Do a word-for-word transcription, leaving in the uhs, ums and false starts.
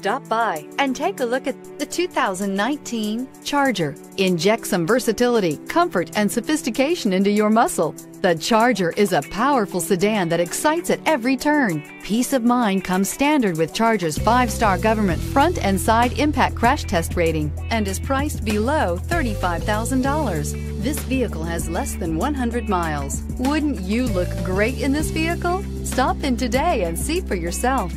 Stop by and take a look at the two thousand nineteen Charger. Inject some versatility, comfort, and sophistication into your muscle. The Charger is a powerful sedan that excites at every turn. Peace of mind comes standard with Charger's five-star government front and side impact crash test rating and is priced below thirty-five thousand dollars. This vehicle has less than one hundred miles. Wouldn't you look great in this vehicle? Stop in today and see for yourself.